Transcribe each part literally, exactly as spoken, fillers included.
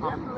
Thank you.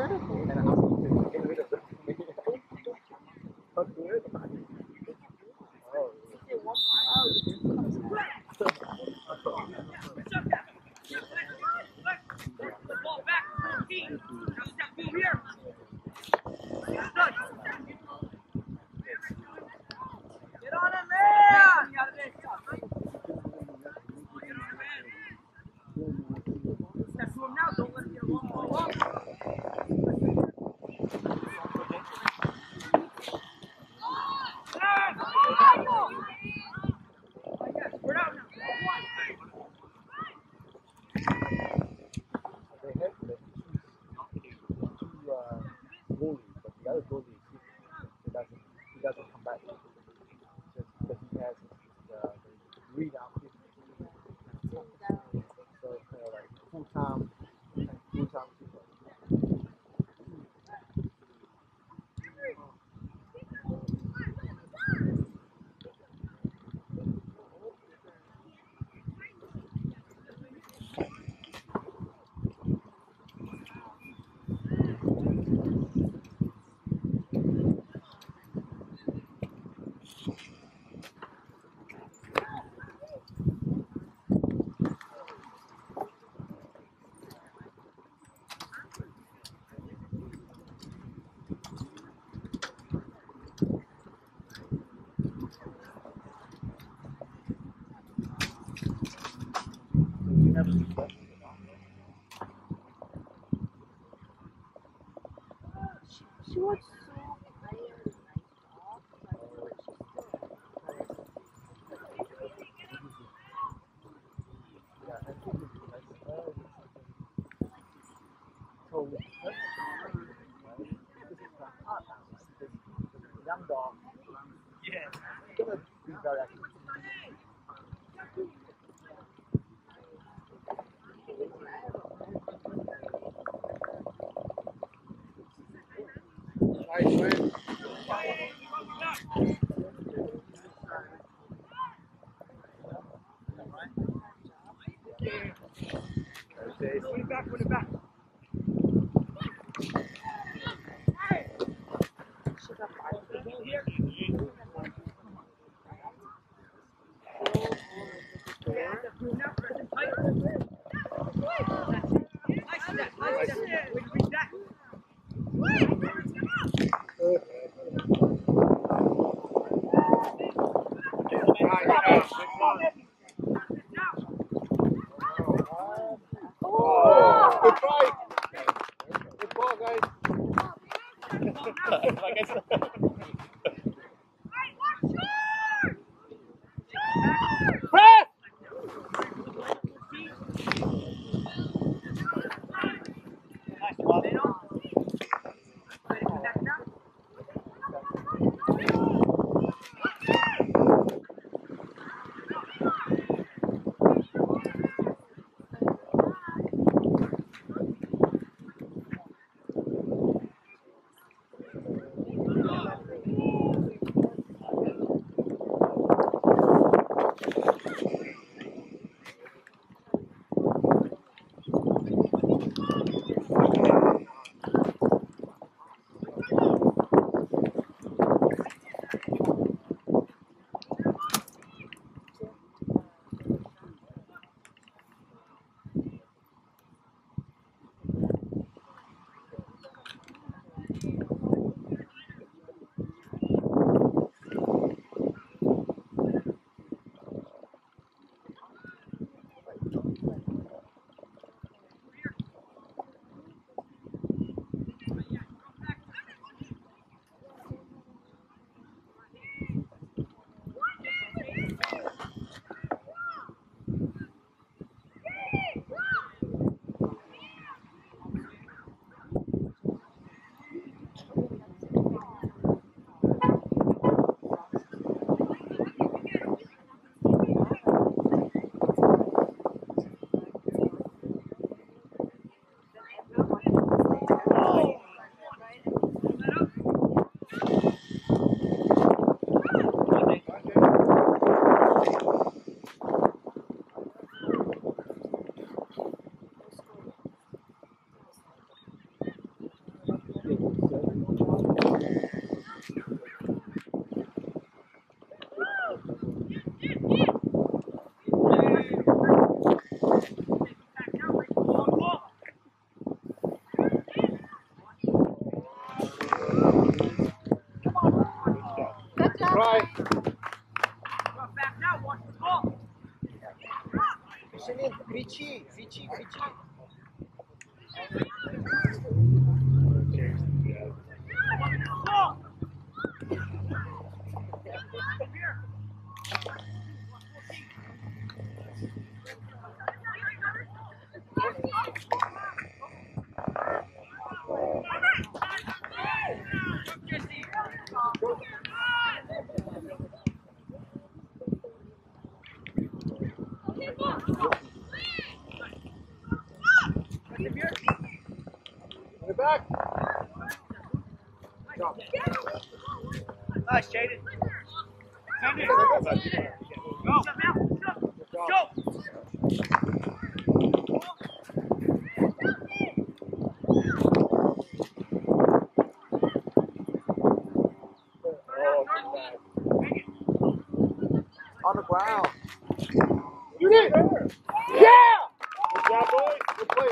Шелин, кричи, кричи, кричи. Back. Nice, Jaden. Send it. Go. Go. On the ground. You did it. Yeah. Good job, boys. Good play.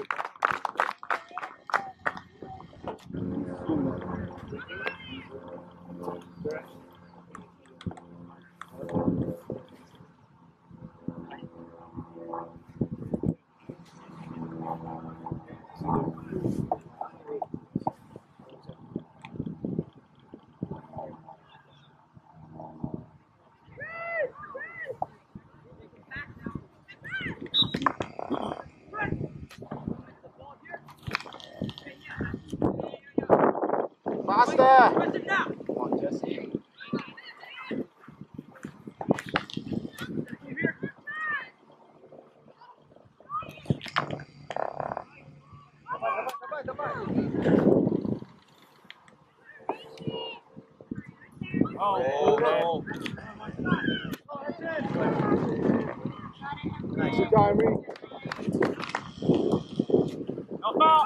Faster! Come on, Jesse. Oh, nice, Kyrie. No foul.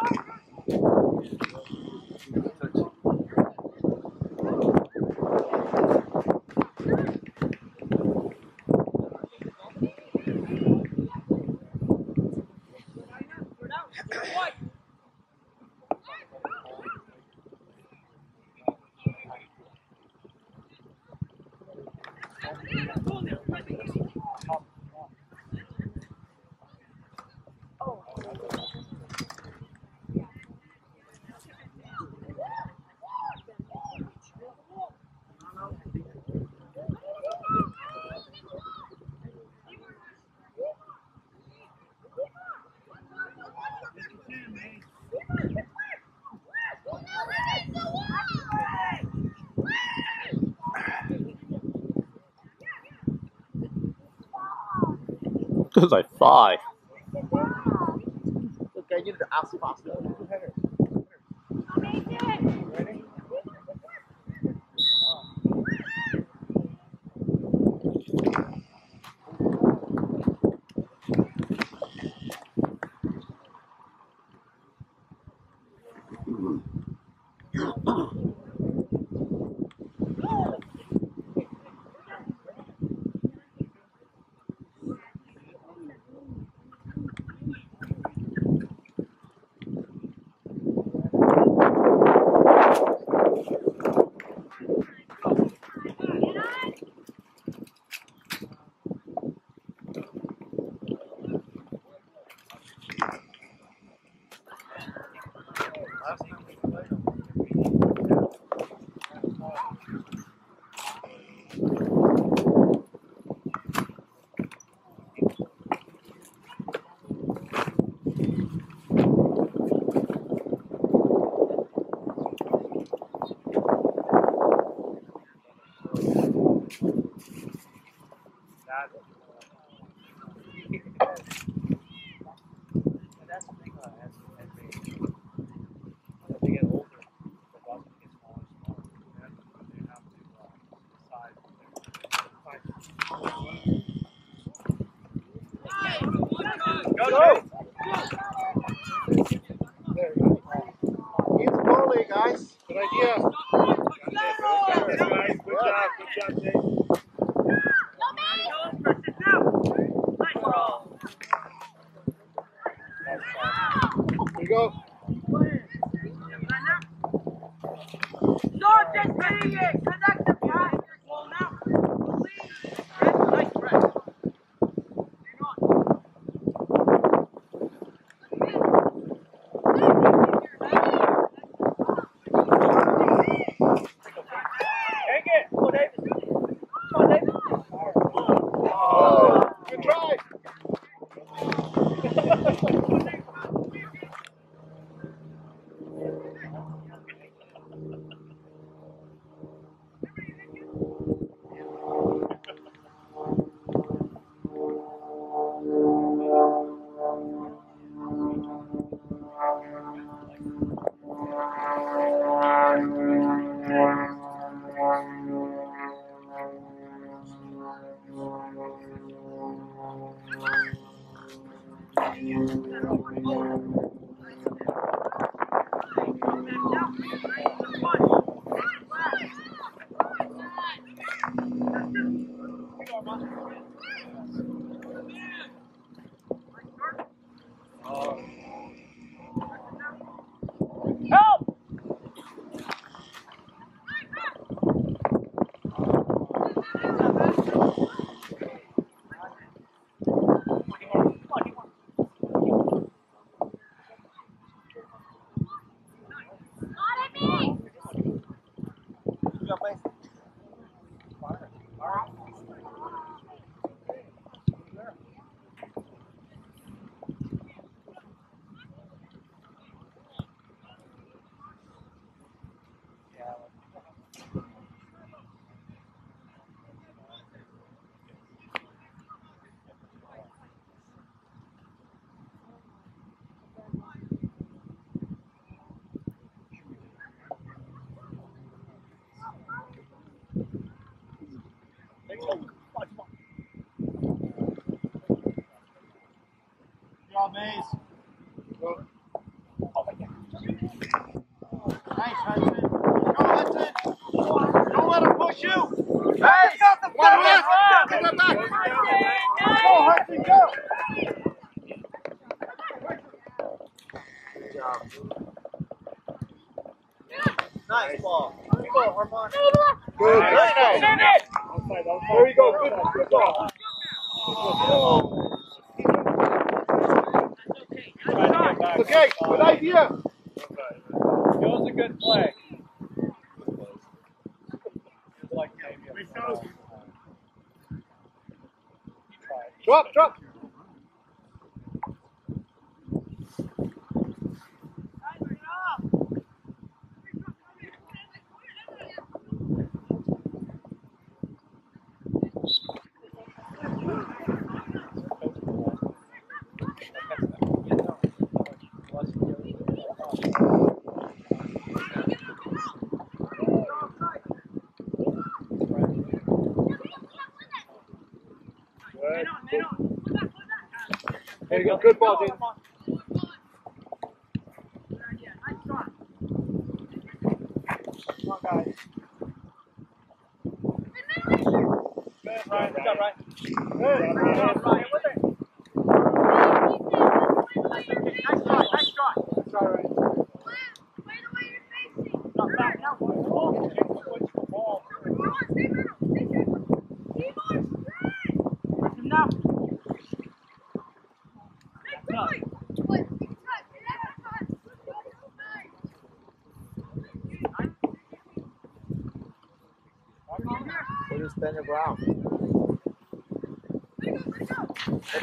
It was like five. Okay, you need to ask faster. Ready? Go! There you go. It's poorly, guys. Good idea. Got this, guys. Good job. Good job, Jake. Maze. Go. Oh my God. Nice, Hudson. Go, Hudson. Don't let him push you. Nice. Got the one left. Go, Hudson. Go. Good job. Nice ball. Here we go, Armand. Good. Nice. Nice. Send it. Outside, outside. There we go. Good, good ball. Oh. Okay, good idea. Okay. That was a good play. Drop, drop. Good ball, dude. Wow. Let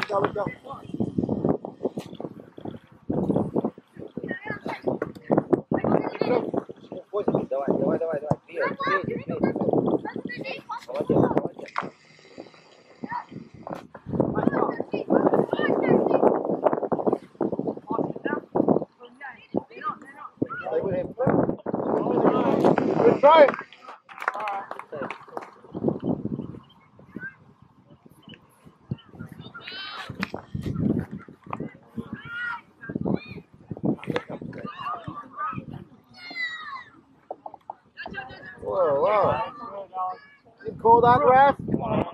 it go, let it go. Let it go, let it go. Cold on grass. Go,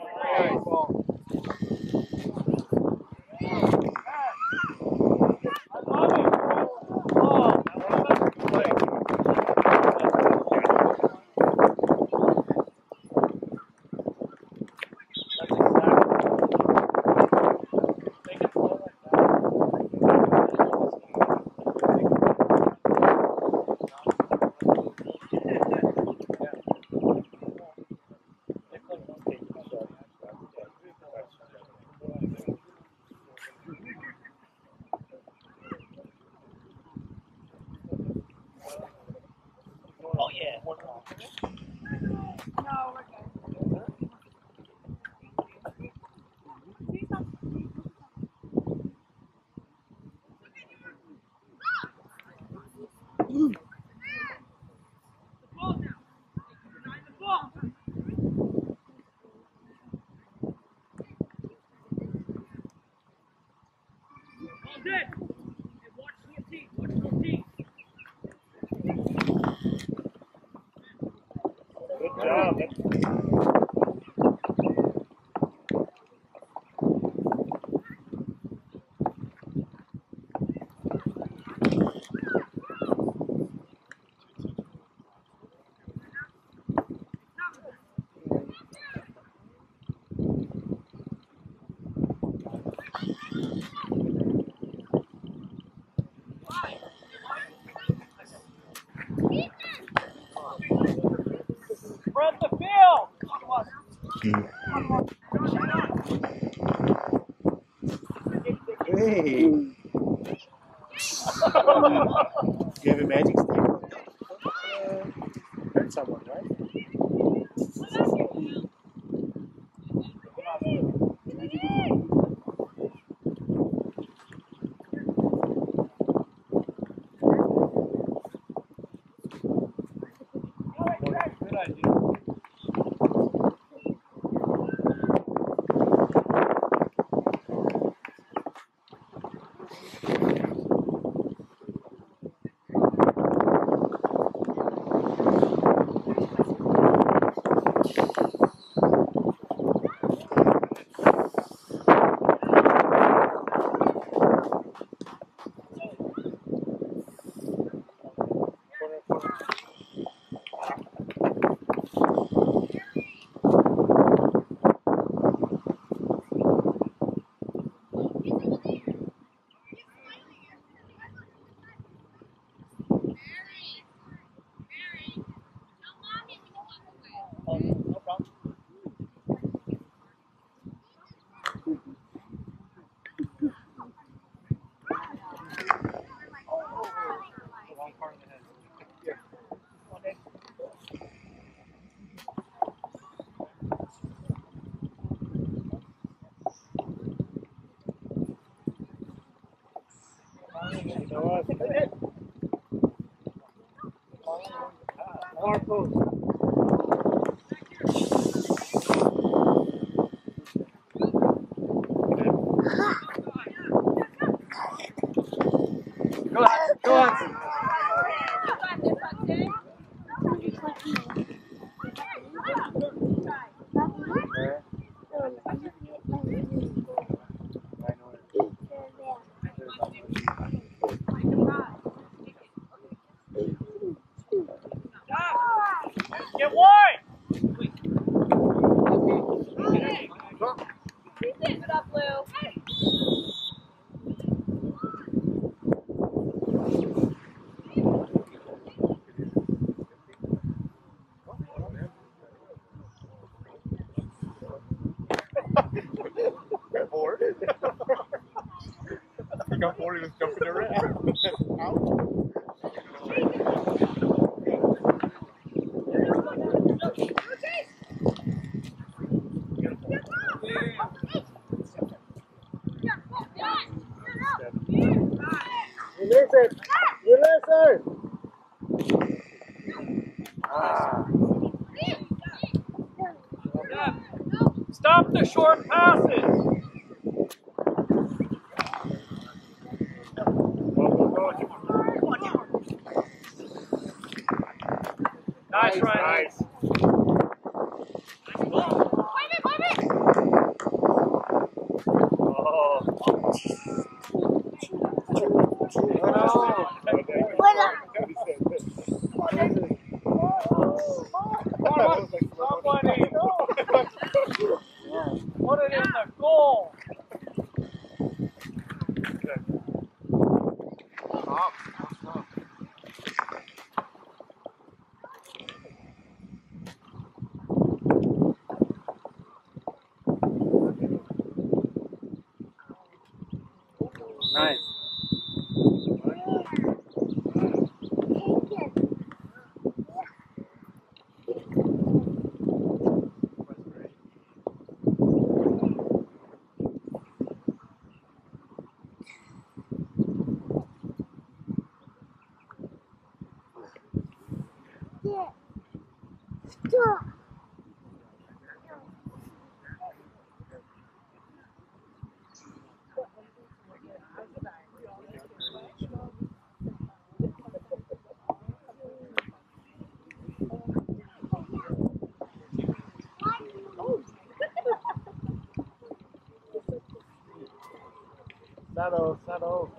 Saddle, saddle.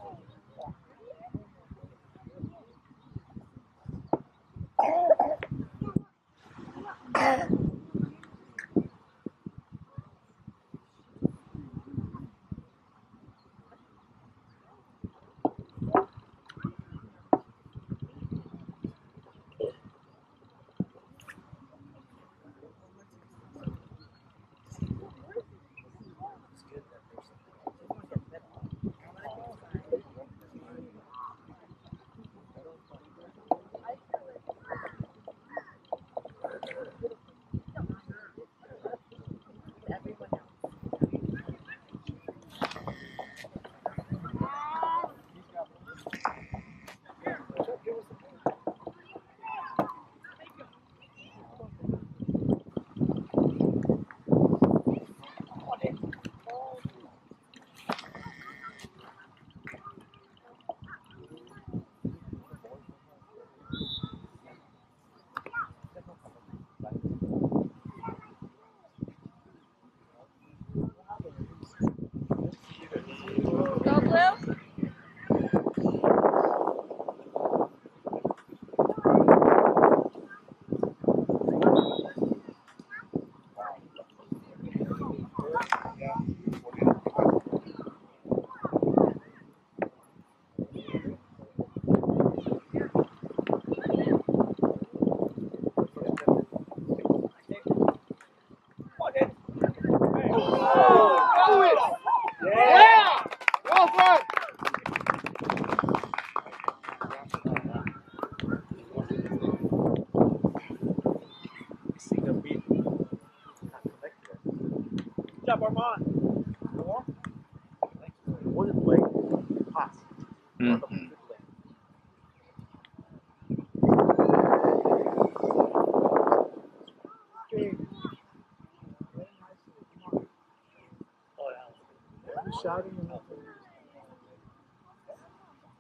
Shouting and all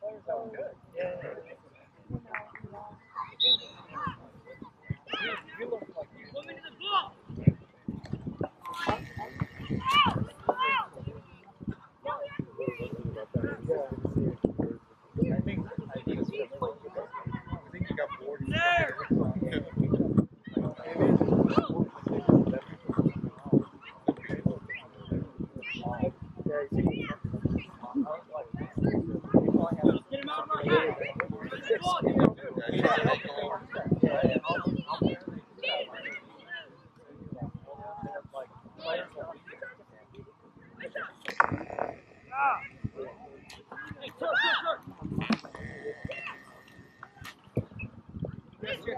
that. That was good. Yeah. You look like you're swimming in the block. I think I think I think you got bored. No. Thank you.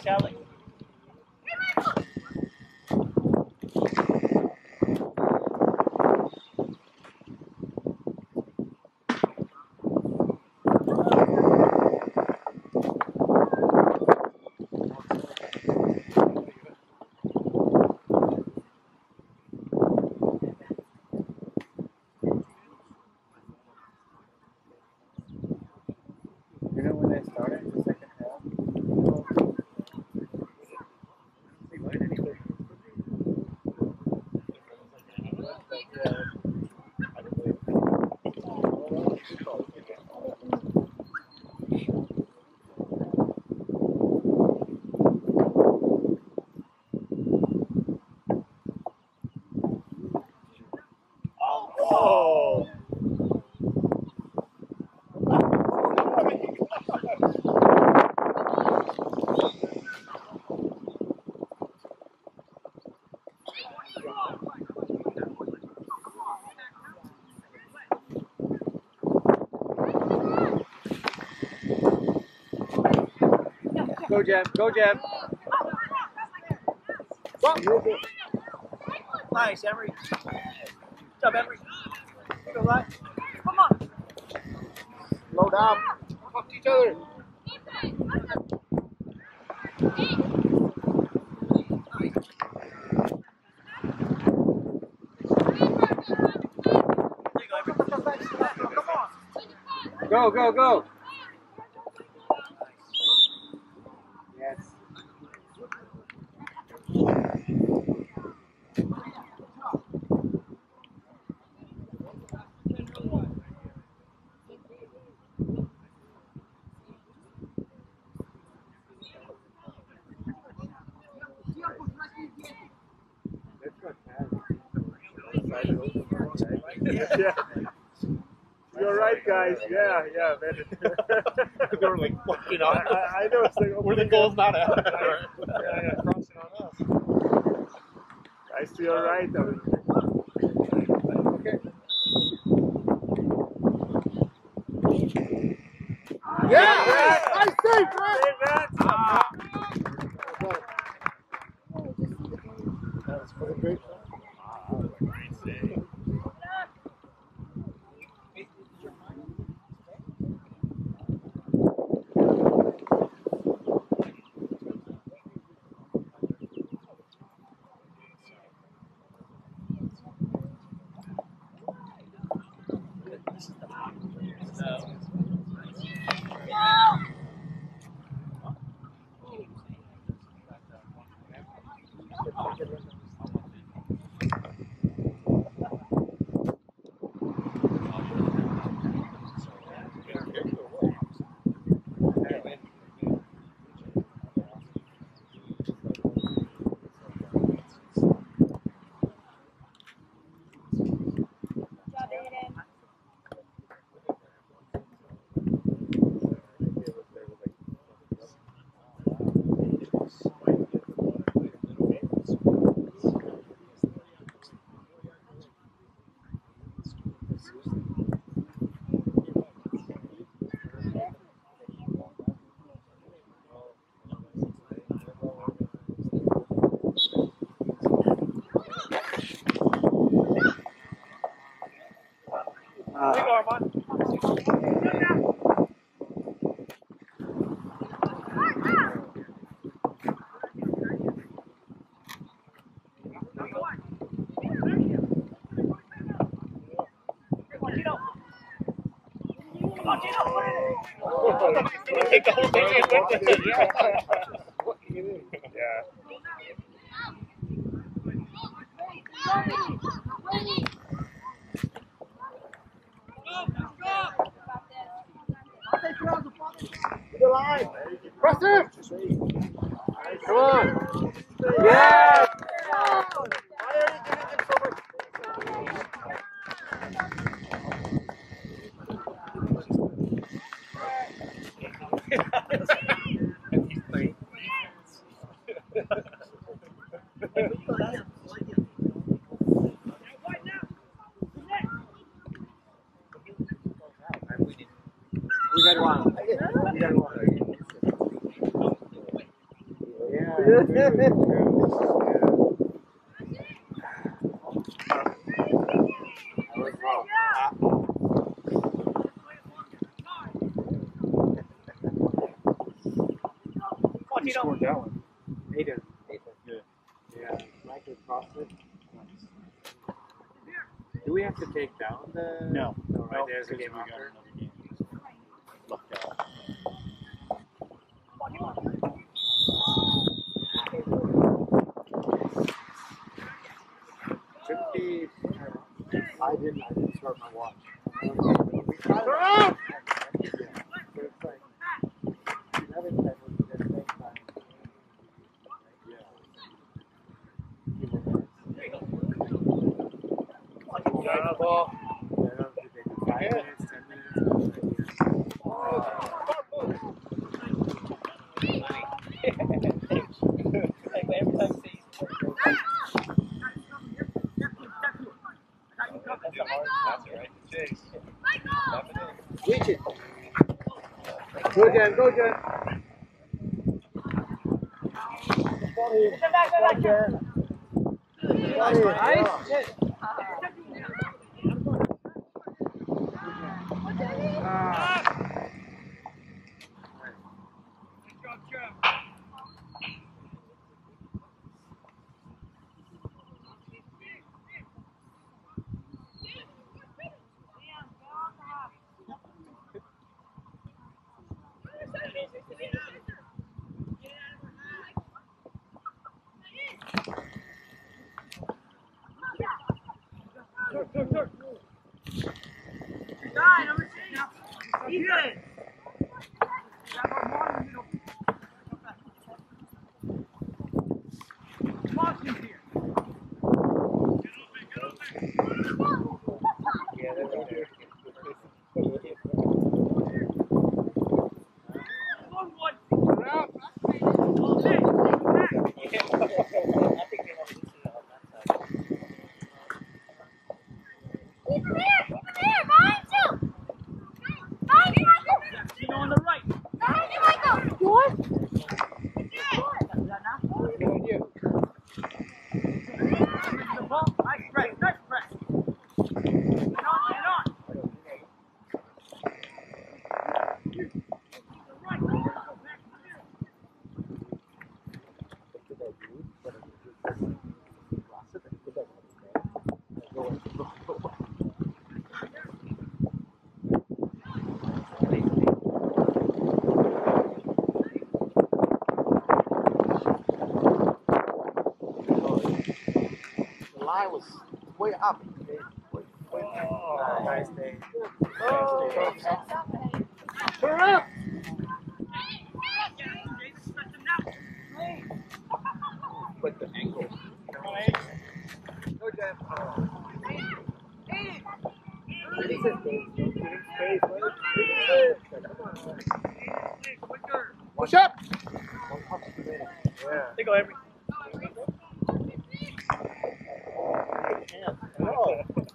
Hi, Shelly. Go, Jeb. Go, Jeb. Nice, Emery. Good job, Emery. Go left. Come on. Low down. Talk to each other. Go, go, go. Yeah. You're right, guys. Yeah, yeah, man. They were like fucking on. I, I know. It's like, oh, where the goal's not at. Yeah, yeah, crossing on us. Guys, to your right. I mean. Okay. Yeah! Yeah. I see, Brad. Hey, Brad. Ah. That was pretty great. Yeah. Press him! Come on! Yeah! We got one. We got one. He scored that one. Aiden. Aiden. Yeah. Yeah. Mike is CrossFit. Do we have to take down the... No. No, right, nope, there's a game after. Lucked out. Should be... I didn't. I didn't start my watch. We tried it. Go again, go again. Come back, come back, Way up. Way, way oh, nice day. Oh, nice day. Turn up. Put the angle. Go, Jeff. Push up. Yeah. They go every. Oh,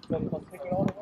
so pick it all